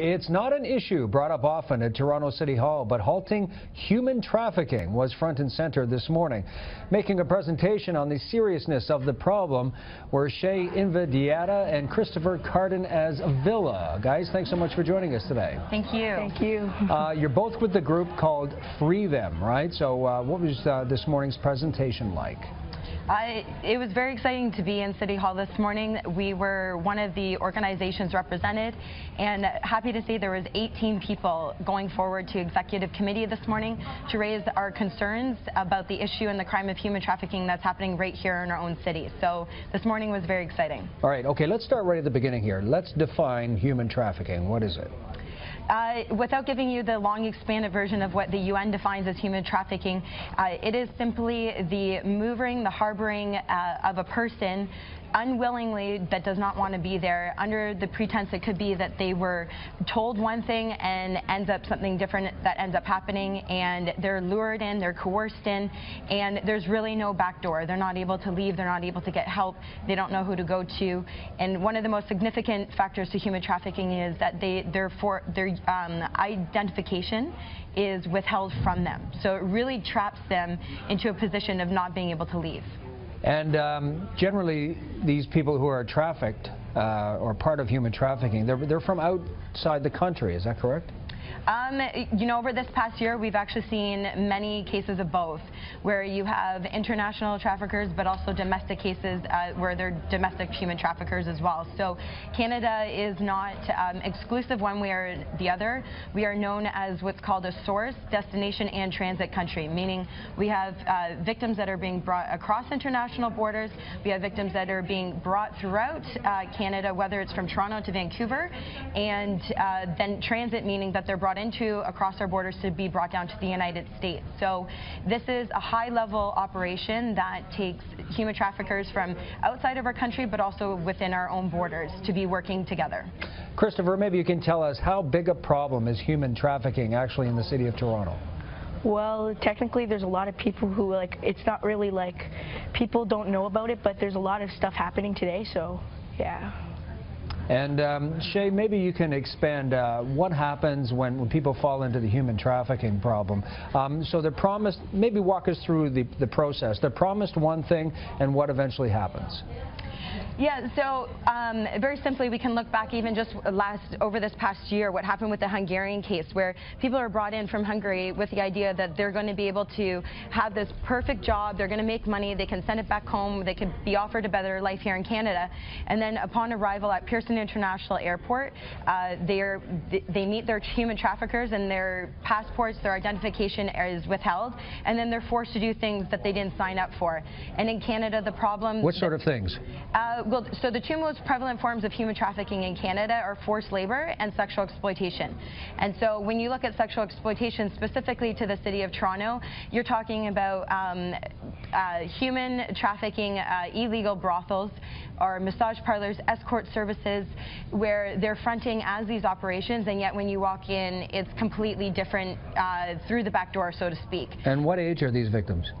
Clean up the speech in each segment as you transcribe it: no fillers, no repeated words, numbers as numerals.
It's not an issue brought up often at Toronto City Hall, but halting human trafficking was front and center this morning. Making a presentation on the seriousness of the problem were Shae Invidiata and Christopher Cardenas-Avila. Guys, thanks so much for joining us today. Thank you. Thank you. You're both with the group called Free Them, right? So what was this morning's presentation like? It was very exciting to be in City Hall this morning. We were one of the organizations represented, and happy to say there was 18 people going forward to executive committee this morning to raise our concerns about the issue and the crime of human trafficking that's happening right here in our own city. So this morning was very exciting. All right, okay, let's start right at the beginning here. Let's define human trafficking. What is it? Without giving you the long expanded version of what the UN defines as human trafficking, it is simply the moving, the harboring of a person unwillingly that does not want to be there under the pretense it could be that they were told one thing and ends up something different that ends up happening, and they're lured in, they're coerced in, and there's really no back door. They're not able to leave, they're not able to get help, they don't know who to go to. And one of the most significant factors to human trafficking is that their identification is withheld from them. So it really traps them into a position of not being able to leave. And generally, these people who are trafficked or part of human trafficking, they're from outside the country, is that correct? You know, over this past year, we've actually seen many cases of both, where you have international traffickers, but also domestic cases where they're domestic human traffickers as well. So Canada is not exclusive one way or the other. We are known as what's called a source, destination, and transit country, meaning we have victims that are being brought across international borders. We have victims that are being brought throughout Canada, whether it's from Toronto to Vancouver, and then transit, meaning that they're brought into across our borders to be brought down to the United States. So this is a high-level operation that takes human traffickers from outside of our country, but also within our own borders, to be working together. Christopher, maybe you can tell us how big a problem is human trafficking actually in the city of Toronto? Well, technically there's a lot of people who, like, it's not really like people don't know about it, but there's a lot of stuff happening today, so yeah. And Shae, maybe you can expand what happens when people fall into the human trafficking problem. So they're promised, maybe walk us through the process. They're promised one thing, and what eventually happens? Yeah, so very simply, we can look back even just over this past year, what happened with the Hungarian case, where people are brought in from Hungary with the idea that they're going to be able to have this perfect job, they're going to make money, they can send it back home, they can be offered a better life here in Canada. And then upon arrival at Pearson International Airport, they meet their human traffickers, and their passports, their identification is withheld, and then they're forced to do things that they didn't sign up for. And in Canada, the problem... What sort of things? Well, so the two most prevalent forms of human trafficking in Canada are forced labor and sexual exploitation. And so when you look at sexual exploitation specifically to the city of Toronto, you're talking about human trafficking, illegal brothels or massage parlors, escort services, where they're fronting as these operations, and yet when you walk in, it's completely different through the back door, so to speak. And what age are these victims?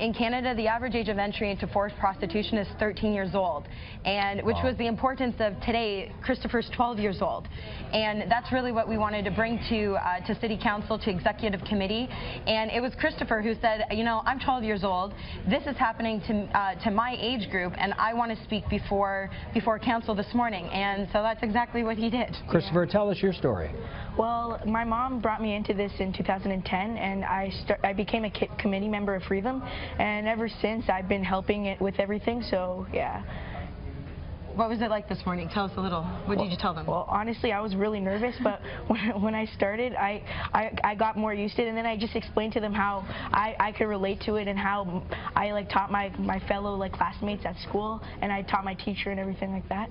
In Canada, the average age of entry into forced prostitution is 13 years old, and which was the importance of today. Christopher's 12 years old, and that's really what we wanted to bring to City Council, to Executive Committee. And it was Christopher who said, you know, I'm 12 years old. This is happening to my age group, and I want to speak before council this morning. And so that's exactly what he did. Christopher, yeah. Tell us your story. Well, my mom brought me into this in 2010, and I became a committee member of Free Them. And ever since, I've been helping it with everything, so yeah. What was it like this morning? Tell us a little. What did you tell them? Well, honestly, I was really nervous, but when I started, I got more used to it, and then I just explained to them how I could relate to it, and how I like taught my fellow like classmates at school, and I taught my teacher and everything like that.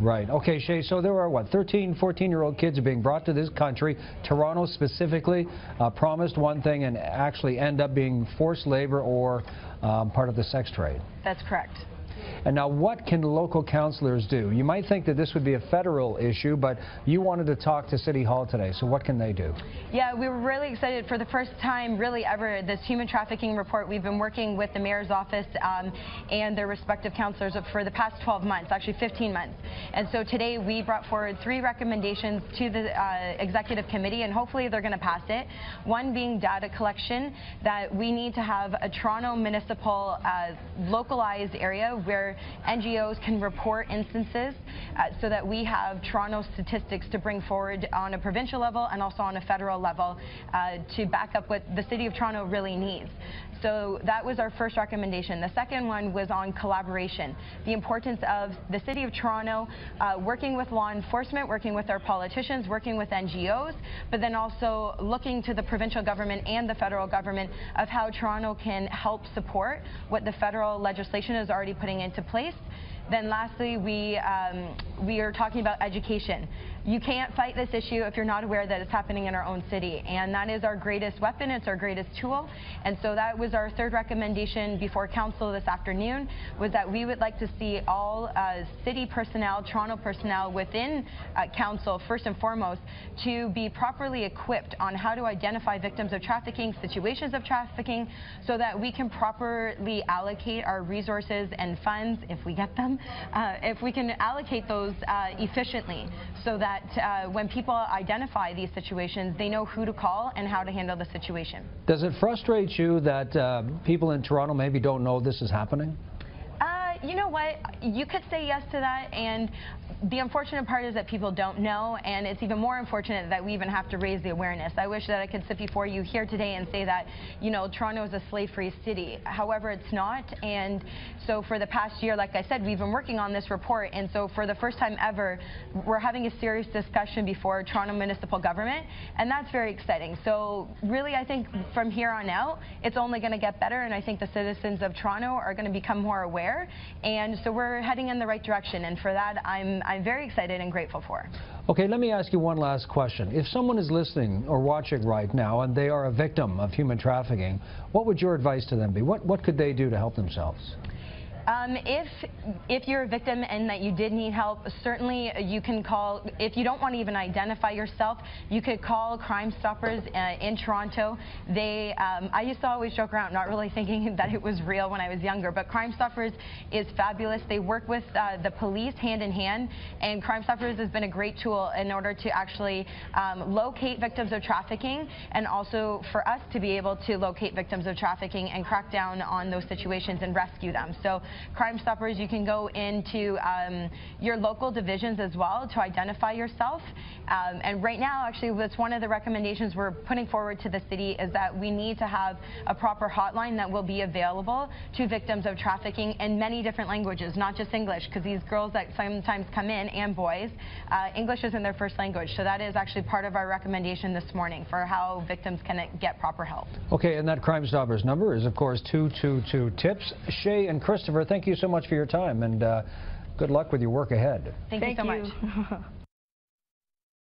Right. Okay, Shae, so there are, what, 13, 14-year-old kids are being brought to this country, Toronto specifically, promised one thing and actually end up being forced labor or part of the sex trade. That's correct. And now what can local councilors do? You might think that this would be a federal issue, but you wanted to talk to City Hall today, so what can they do? Yeah, we were really excited. For the first time really ever, this human trafficking report, we've been working with the mayor's office and their respective councilors for the past 12 months, actually 15 months. And so today we brought forward 3 recommendations to the executive committee, and hopefully they're going to pass it. One being data collection, that we need to have a Toronto municipal localized area where NGOs can report instances so that we have Toronto statistics to bring forward on a provincial level and also on a federal level to back up what the City of Toronto really needs. So that was our first recommendation. The second one was on collaboration, the importance of the City of Toronto working with law enforcement, working with our politicians, working with NGOs, but then also looking to the provincial government and the federal government of how Toronto can help support what the federal legislation is already putting into place. Then lastly, we are talking about education. You can't fight this issue if you're not aware that it's happening in our own city, and that is our greatest weapon, it's our greatest tool. And so that was our third recommendation before council this afternoon, was that we would like to see all city personnel, Toronto personnel within council, first and foremost, to be properly equipped on how to identify victims of trafficking, situations of trafficking, so that we can properly allocate our resources and funds, if we get them, if we can allocate those efficiently, so that when people identify these situations, they know who to call and how to handle the situation. Does it frustrate you that people in Toronto maybe don't know this is happening? You know what, you could say yes to that, and the unfortunate part is that people don't know, and it's even more unfortunate that we even have to raise the awareness. I wish that I could sit before you here today and say that, you know, Toronto is a slave-free city. However, it's not, and so for the past year, like I said, we've been working on this report, and so for the first time ever, we're having a serious discussion before Toronto Municipal Government, and that's very exciting. So really, I think from here on out, it's only going to get better, and I think the citizens of Toronto are going to become more aware. And so we're heading in the right direction, and for that I'm very excited and grateful for. Okay, let me ask you one last question. If someone is listening or watching right now and they are a victim of human trafficking, what would your advice to them be? What could they do to help themselves? If you're a victim and that you did need help, certainly you can call. If you don't want to even identify yourself, you could call Crime Stoppers in Toronto. They, I used to always joke around, not really thinking that it was real when I was younger, but Crime Stoppers is fabulous. They work with the police hand in hand, and Crime Stoppers has been a great tool in order to actually locate victims of trafficking, and also for us to be able to locate victims of trafficking and crack down on those situations and rescue them. So Crime Stoppers, you can go into your local divisions as well to identify yourself. And right now, actually, that's one of the recommendations we're putting forward to the city, is that we need to have a proper hotline that will be available to victims of trafficking in many different languages, not just English, because these girls that sometimes come in, and boys, English isn't their first language. So that is actually part of our recommendation this morning for how victims can get proper help. Okay, and that Crime Stoppers number is, of course, 222-TIPS. Shae and Christopher, thank you so much for your time, and good luck with your work ahead. Thank you so much.